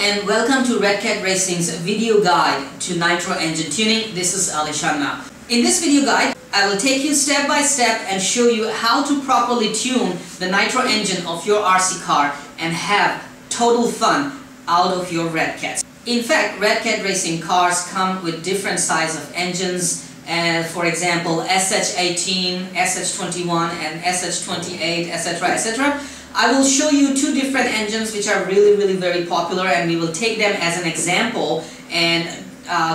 and welcome to RedCat Racing's video guide to nitro engine tuning. This is AliShanMao. In this video guide, I will take you step by step and show you how to properly tune the nitro engine of your RC car and have total fun out of your RedCats. In fact, RedCat Racing cars come with different size of engines. For example, SH18, SH21 and SH28, etc, etc. I will show you two different engines which are really very popular, and we will take them as an example and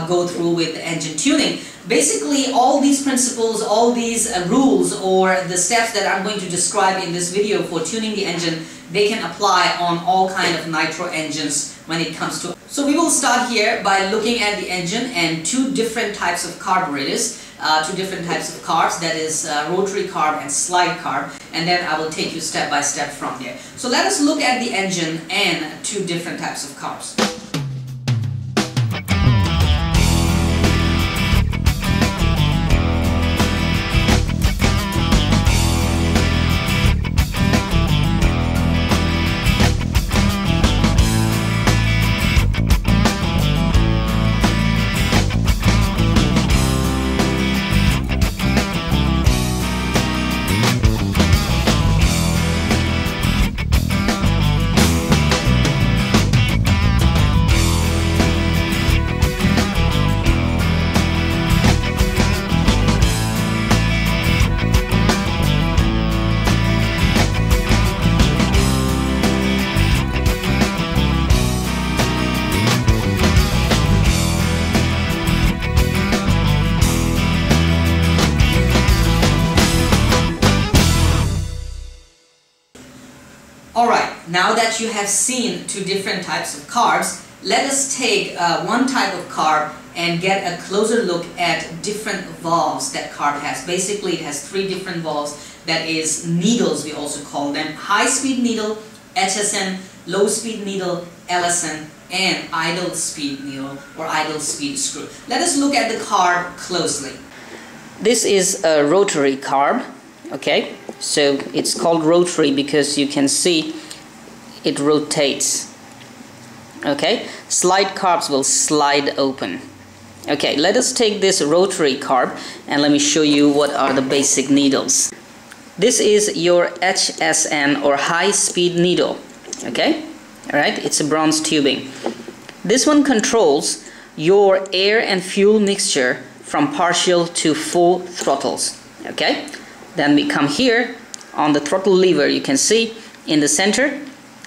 go through with engine tuning. Basically, all these principles, all these rules or the steps that I'm going to describe in this video for tuning the engine, they can apply on all kind of nitro engines when it comes to. So we will start here by looking at the engine and two different types of carburetors. Two different types of carbs, that is rotary carb and slide carb, and then I will take you step by step from there. So let us look at the engine and two different types of carbs. Now that you have seen two different types of carbs, let us take one type of carb and get a closer look at different valves that carb has. Basically, it has three different valves, that is needles, we also call them. High-speed needle, HSN, low-speed needle, LSN, and idle speed needle or idle speed screw. Let us look at the carb closely. This is a rotary carb, okay? So it's called rotary because you can see it rotates. Okay, slide carbs will slide open. Okay, let us take this rotary carb and let me show you what are the basic needles. This is your HSN or high speed needle. Okay, all right, it's a bronze tubing. This one controls your air and fuel mixture from partial to full throttles. Okay, then we come here on the throttle lever, you can see in the center.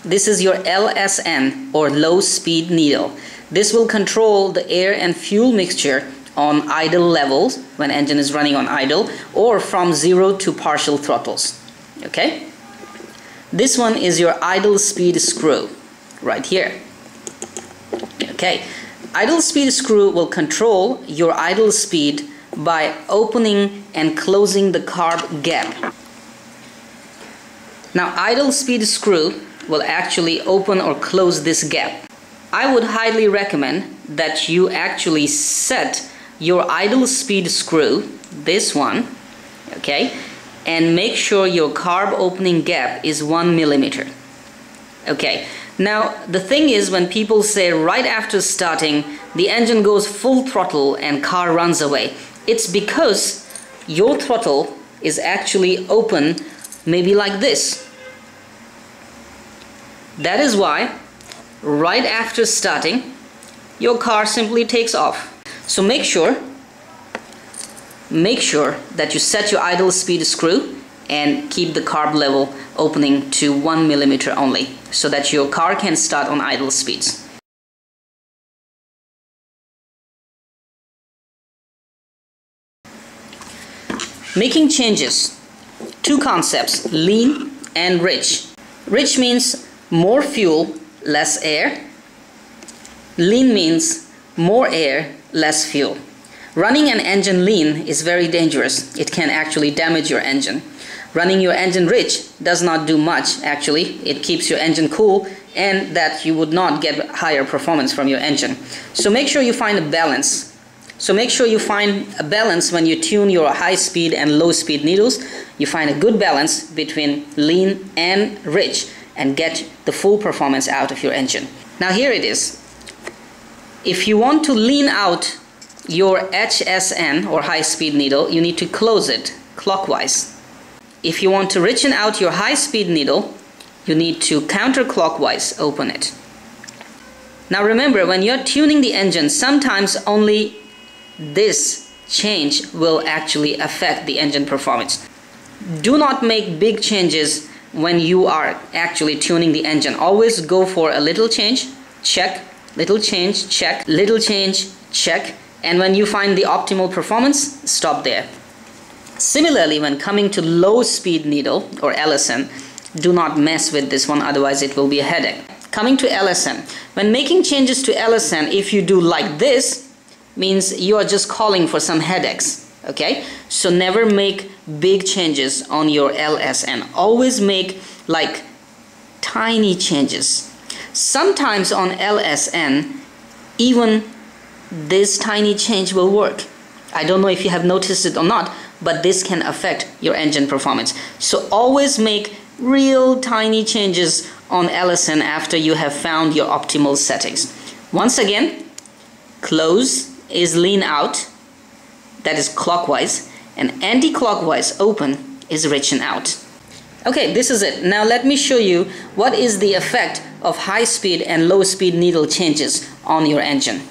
This is your LSN or low speed needle. This will control the air and fuel mixture on idle levels when engine is running on idle or from zero to partial throttles. Okay? This one is your idle speed screw right here. Okay. Idle speed screw will control your idle speed by opening and closing the carb gap. Now, idle speed screw will actually open or close this gap. I would highly recommend that you actually set your idle speed screw, this one, okay, and make sure your carb opening gap is 1 millimeter. Okay, now the thing is, when people say right after starting the engine goes full throttle and car runs away, it's because your throttle is actually open, maybe like this. That is why right after starting your car simply takes off. So make sure that you set your idle speed screw and keep the carb level opening to 1 millimeter only, so that your car can start on idle speeds. Making changes. Two concepts, lean and rich. Rich means more fuel, less air. Lean means more air, less fuel. Running an engine lean is very dangerous. It can actually damage your engine. Running your engine rich does not do much actually. It keeps your engine cool, and that you would not get higher performance from your engine. So make sure you find a balance. So make sure you find a balance when you tune your high speed and low speed needles. You find a good balance between lean and rich and get the full performance out of your engine. Now here it is. If you want to lean out your HSN or high-speed needle, you need to close it clockwise. If you want to richen out your high-speed needle, you need to counterclockwise open it. Now remember, when you're tuning the engine, sometimes only this change will actually affect the engine performance. Do not make big changes when you are actually tuning the engine. Always go for a little change, check, little change, check, little change, check, and when you find the optimal performance, stop there. Similarly, when coming to low speed needle or LSN, do not mess with this one, otherwise it will be a headache. Coming to LSN, when making changes to LSN, if you do like this, means you are just calling for some headaches. Okay, so never make big changes on your LSN. Always make like tiny changes. Sometimes on LSN, even this tiny change will work. I don't know if you have noticed it or not, but this can affect your engine performance. So always make real tiny changes on LSN after you have found your optimal settings. Once again, close is lean out, that is clockwise, and anti-clockwise open is richen out. Okay, this is it. Now let me show you what is the effect of high speed and low speed needle changes on your engine.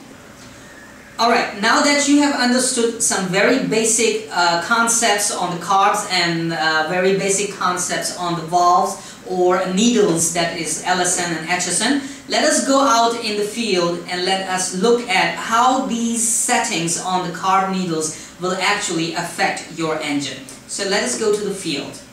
Alright, now that you have understood some very basic concepts on the carbs and very basic concepts on the valves or needles, that is LSN and HSN, let us go out in the field and let us look at how these settings on the carb needles will actually affect your engine. So let us go to the field.